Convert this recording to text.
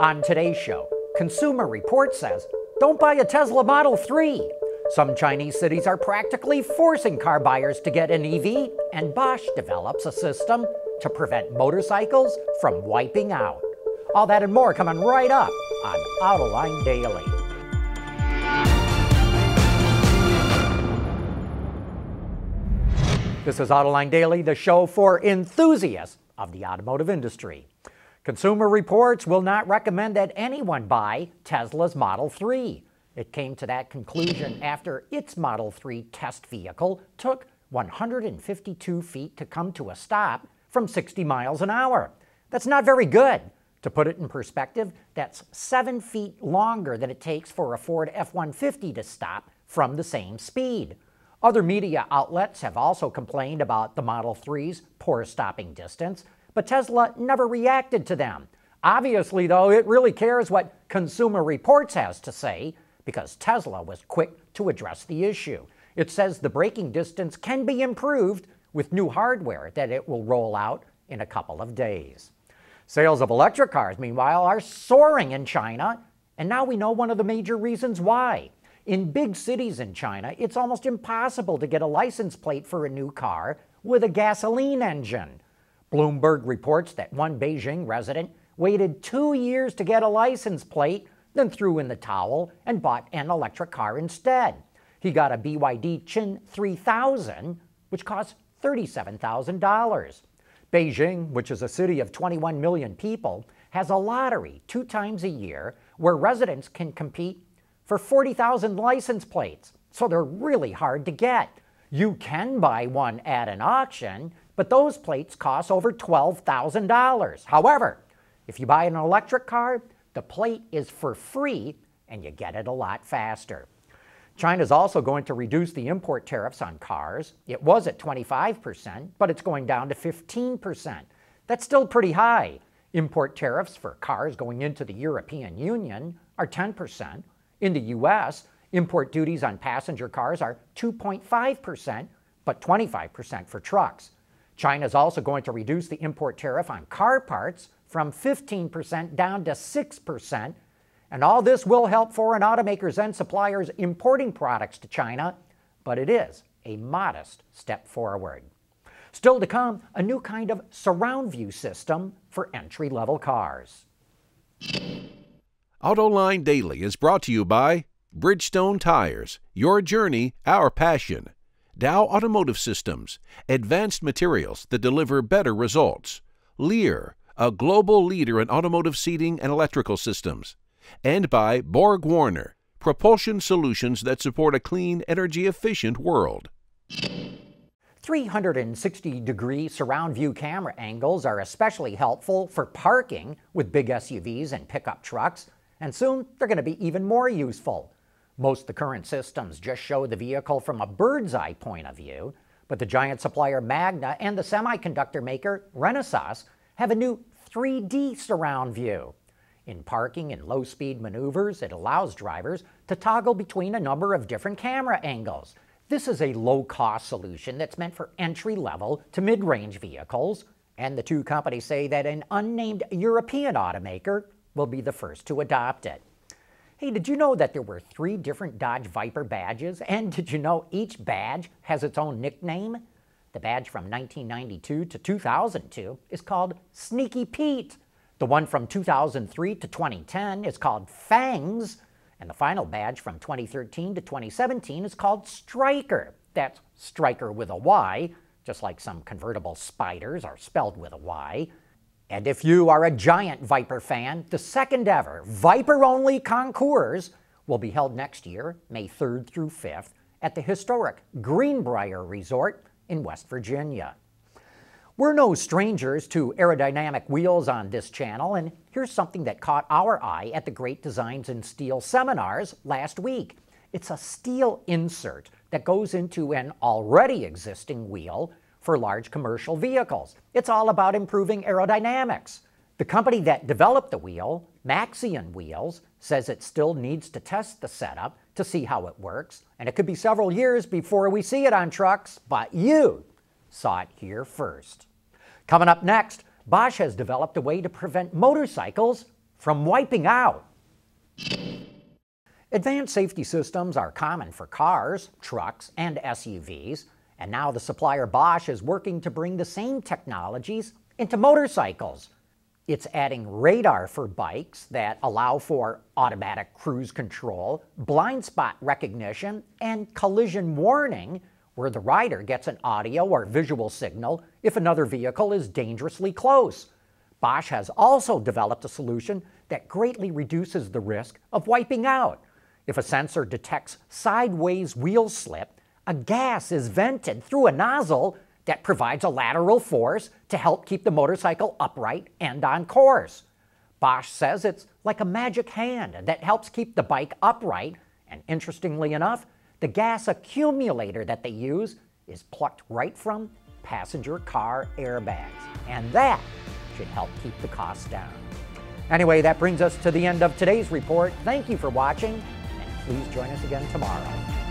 On today's show, Consumer Reports says, don't buy a Tesla Model 3. Some Chinese cities are practically forcing car buyers to get an EV, and Bosch develops a system to prevent motorcycles from wiping out. All that and more coming right up on Autoline Daily. This is Autoline Daily, the show for enthusiasts of the automotive industry. Consumer Reports will not recommend that anyone buy Tesla's Model 3. It came to that conclusion after its Model 3 test vehicle took 152 feet to come to a stop from 60 miles an hour. That's not very good. To put it in perspective, that's 7 feet longer than it takes for a Ford F-150 to stop from the same speed. Other media outlets have also complained about the Model 3's poor stopping distance, but Tesla never reacted to them. Obviously, though, it really cares what Consumer Reports has to say, because Tesla was quick to address the issue. It says the braking distance can be improved with new hardware that it will roll out in a couple of days. Sales of electric cars, meanwhile, are soaring in China, and now we know one of the major reasons why. In big cities in China, it's almost impossible to get a license plate for a new car with a gasoline engine. Bloomberg reports that one Beijing resident waited 2 years to get a license plate, then threw in the towel and bought an electric car instead. He got a BYD Qin 3000, which cost $37,000. Beijing, which is a city of 21 million people, has a lottery 2 times a year where residents can compete for 40,000 license plates, so they're really hard to get. You can buy one at an auction, but those plates cost over $12,000. However, if you buy an electric car, the plate is for free and you get it a lot faster. China's also going to reduce the import tariffs on cars. It was at 25%, but it's going down to 15%. That's still pretty high. Import tariffs for cars going into the European Union are 10%. In the U.S., import duties on passenger cars are 2.5%, but 25% for trucks. China's also going to reduce the import tariff on car parts from 15% down to 6%, and all this will help foreign automakers and suppliers importing products to China, but it is a modest step forward. Still to come, a new kind of surround view system for entry-level cars. Autoline Daily is brought to you by Bridgestone Tires, your journey, our passion. Dow Automotive Systems, advanced materials that deliver better results. Lear, a global leader in automotive seating and electrical systems. And by Borg Warner, propulsion solutions that support a clean, energy-efficient world. 360-degree surround view camera angles are especially helpful for parking with big SUVs and pickup trucks, and soon they're going to be even more useful. Most of the current systems just show the vehicle from a bird's-eye point of view, but the giant supplier Magna and the semiconductor maker Renesas have a new 3D surround view. In parking and low-speed maneuvers, it allows drivers to toggle between a number of different camera angles. This is a low-cost solution that's meant for entry-level to mid-range vehicles, and the two companies say that an unnamed European automaker will be the first to adopt it. Hey, did you know that there were 3 different Dodge Viper badges? And did you know each badge has its own nickname? The badge from 1992 to 2002 is called Sneaky Pete. The one from 2003 to 2010 is called Fangs. And the final badge from 2013 to 2017 is called Striker. That's Striker with a Y, just like some convertible spiders are spelled with a Y. And if you are a giant Viper fan, the second ever Viper-only concours will be held next year, May 3rd through 5th, at the historic Greenbrier Resort in West Virginia. We're no strangers to aerodynamic wheels on this channel, and here's something that caught our eye at the Great Designs in Steel seminars last week. It's a steel insert that goes into an already existing wheel for large commercial vehicles. It's all about improving aerodynamics. The company that developed the wheel, Maxion Wheels, says it still needs to test the setup to see how it works, and it could be several years before we see it on trucks, but you saw it here first. Coming up next, Bosch has developed a way to prevent motorcycles from wiping out. Advanced safety systems are common for cars, trucks, and SUVs, and now the supplier Bosch is working to bring the same technologies into motorcycles. It's adding radar for bikes that allow for automatic cruise control, blind spot recognition, and collision warning, where the rider gets an audio or visual signal if another vehicle is dangerously close. Bosch has also developed a solution that greatly reduces the risk of wiping out. If a sensor detects sideways wheel slip, a gas is vented through a nozzle that provides a lateral force to help keep the motorcycle upright and on course. Bosch says it's like a magic hand that helps keep the bike upright, and interestingly enough, the gas accumulator that they use is plucked right from passenger car airbags, and that should help keep the costs down. Anyway, that brings us to the end of today's report. Thank you for watching, and please join us again tomorrow.